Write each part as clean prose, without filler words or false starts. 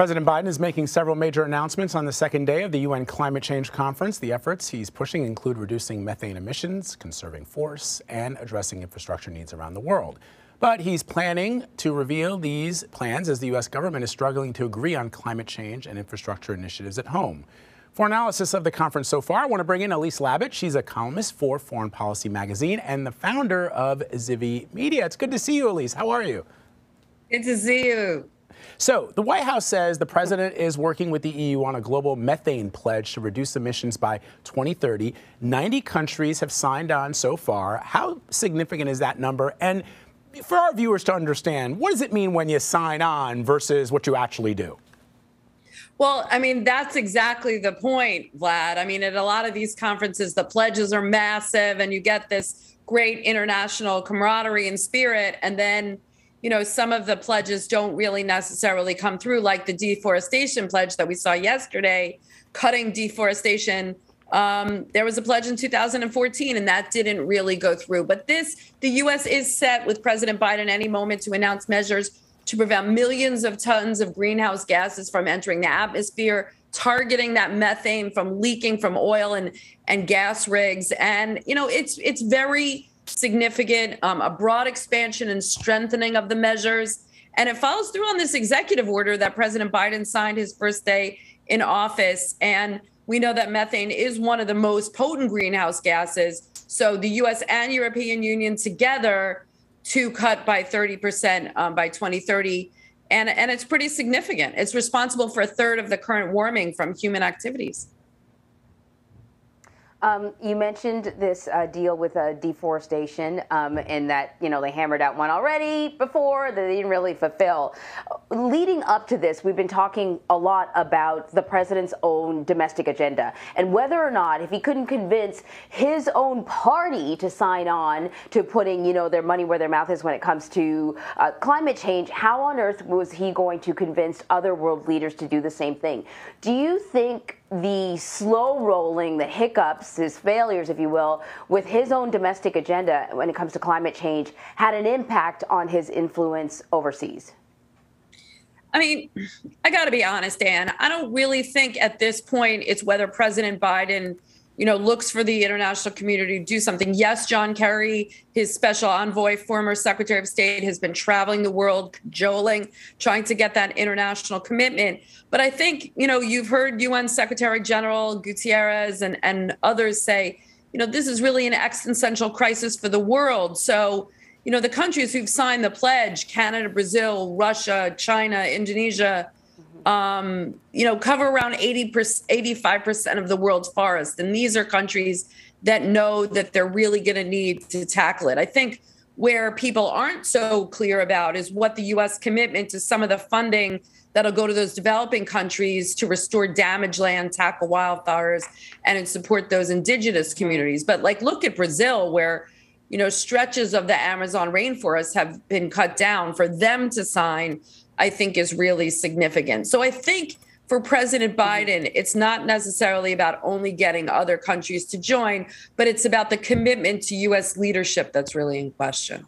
President Biden is making several major announcements on the second day of the UN Climate Change Conference. The efforts he's pushing include reducing methane emissions, conserving forests, and addressing infrastructure needs around the world. But he's planning to reveal these plans as the U.S. government is struggling to agree on climate change and infrastructure initiatives at home. For analysis of the conference so far, I want to bring in Elise Labott. She's a columnist for Foreign Policy magazine and the founder of Zivi Media. It's good to see you, Elise. How are you? Good to see you. So the White House says the president is working with the EU on a global methane pledge to reduce emissions by 2030. 90 countries have signed on so far. How significant is that number? And for our viewers to understand, what does it mean when you sign on versus what you actually do? Well, I mean, that's exactly the point, Vlad. I mean, at a lot of these conferences, the pledges are massive and you get this great international camaraderie and spirit. And then, you know, some of the pledges don't really necessarily come through, like the deforestation pledge that we saw yesterday, cutting deforestation. There was a pledge in 2014, and that didn't really go through. But this, the U.S. is set with President Biden any moment to announce measures to prevent millions of tons of greenhouse gases from entering the atmosphere, targeting that methane from leaking from oil and gas rigs. And, you know, it's very significant, a broad expansion and strengthening of the measures. And it follows through on this executive order that President Biden signed his first day in office. And we know that methane is one of the most potent greenhouse gases. So the U.S. and European Union together to cut by 30% by 2030. And it's pretty significant. It's responsible for a third of the current warming from human activities. You mentioned this deal with deforestation and that, you know, they hammered out one already before that they didn't really fulfill. Leading up to this, we've been talking a lot about the president's own domestic agenda and whether or not, if he couldn't convince his own party to sign on to putting, you know, their money where their mouth is when it comes to climate change, how on earth was he going to convince other world leaders to do the same thing? Do you think the slow rolling, the hiccups, his failures, if you will, with his own domestic agenda when it comes to climate change had an impact on his influence overseas? I mean, I got to be honest, Anne. I don't really think at this point it's whether President Biden, you know, looks for the international community to do something. Yes, John Kerry, his special envoy, former Secretary of State, has been traveling the world, cajoling, trying to get that international commitment. But I think, you know, you've heard UN Secretary General Gutierrez and others say, you know, this is really an existential crisis for the world. So, you know, the countries who've signed the pledge, Canada, Brazil, Russia, China, Indonesia, you know, cover around 85% of the world's forests. And these are countries that know that they're really going to need to tackle it. I think where people aren't so clear about is what the U.S. commitment to some of the funding that'll go to those developing countries to restore damaged land, tackle wildfires, and support those indigenous communities. But like, look at Brazil, where, you know, stretches of the Amazon rainforest have been cut down. For them to sign, I think, is really significant. So I think for President Biden, it's not necessarily about only getting other countries to join, but it's about the commitment to U.S. leadership that's really in question.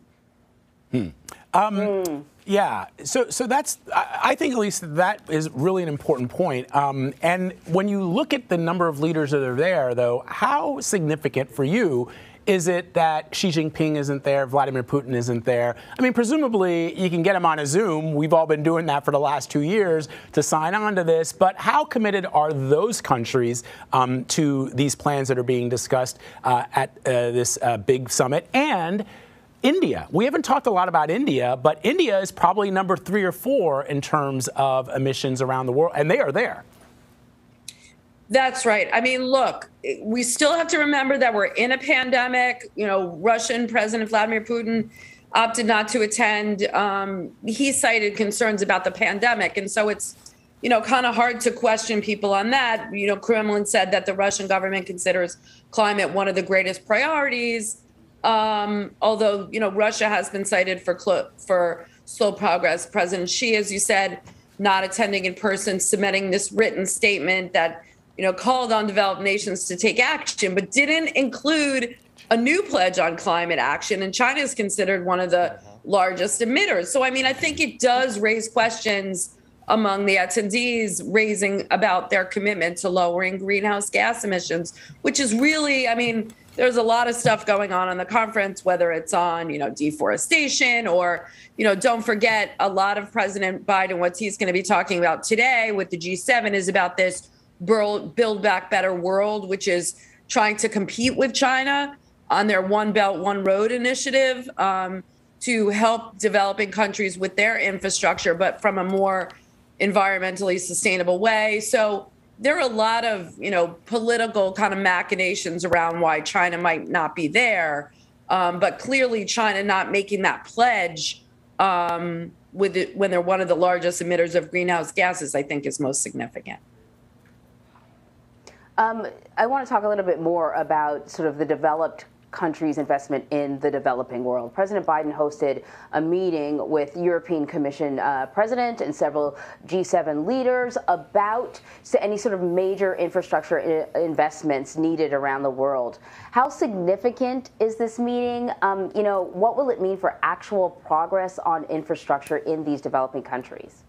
Yeah. So that's, I think, at least, that is really an important point. And when you look at the number of leaders that are there, though, how significant for you is it that Xi Jinping isn't there, Vladimir Putin isn't there? I mean, presumably you can get him on a Zoom. We've all been doing that for the last 2 years to sign on to this. But how committed are those countries to these plans that are being discussed at this big summit? And India. We haven't talked a lot about India, but India is probably number 3 or 4 in terms of emissions around the world, and they are there. That's right. I mean, look, we still have to remember that we're in a pandemic. You know, Russian President Vladimir Putin opted not to attend. He cited concerns about the pandemic. And so it's, you know, kind of hard to question people on that. You know, Kremlin said that the Russian government considers climate one of the greatest priorities. Although, you know, Russia has been cited for slow progress. President Xi, as you said, not attending in person, submitting this written statement that, you know, called on developed nations to take action, but didn't include a new pledge on climate action. And China is considered one of the largest emitters. So, I mean, I think it does raise questions among the attendees raising about their commitment to lowering greenhouse gas emissions, which is really, I mean, there's a lot of stuff going on in the conference, whether it's on, deforestation or, don't forget a lot of President Biden, what he's going to be talking about today with the G7 is about this Build Back Better world, which is trying to compete with China on their One Belt One Road initiative to help developing countries with their infrastructure, but from a more environmentally sustainable way. So there are a lot of, political kind of machinations around why China might not be there. But clearly China not making that pledge when they're one of the largest emitters of greenhouse gases, I think is most significant. I want to talk a little bit more about sort of the developed countries' investment in the developing world. President Biden hosted a meeting with European Commission President and several G7 leaders about any sort of major infrastructure investments needed around the world. How significant is this meeting? What will it mean for actual progress on infrastructure in these developing countries?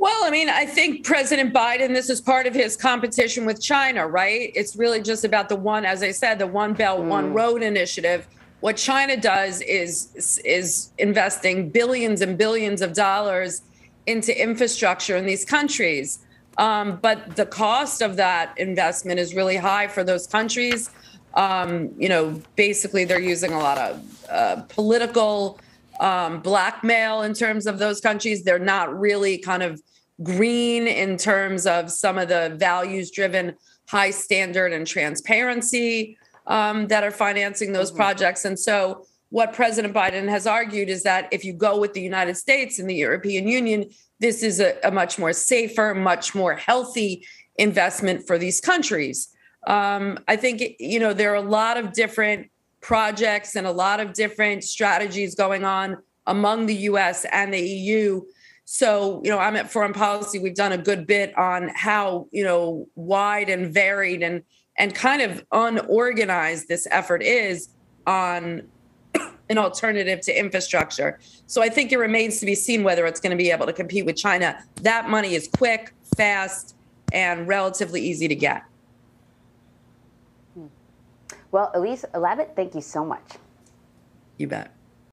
Well, I mean, I think President Biden, this is part of his competition with China, right? It's really just about the one, as I said, the One Belt, One Road initiative. What China does is investing billions and billions of dollars into infrastructure in these countries. But the cost of that investment is really high for those countries. Basically, they're using a lot of political blackmail in terms of those countries. They're not really kind of green in terms of some of the values-driven high standard and transparency that are financing those projects. And so what President Biden has argued is that if you go with the United States and the European Union, this is a much more safer, much more healthy investment for these countries. I think, there are a lot of different projects and a lot of different strategies going on among the U.S. and the EU. So, I'm at Foreign Policy. We've done a good bit on how, wide and varied and kind of unorganized this effort is on an alternative to infrastructure. So I think it remains to be seen whether it's going to be able to compete with China. That money is quick, fast, and relatively easy to get. Well, Elise Labott, thank you so much. You bet.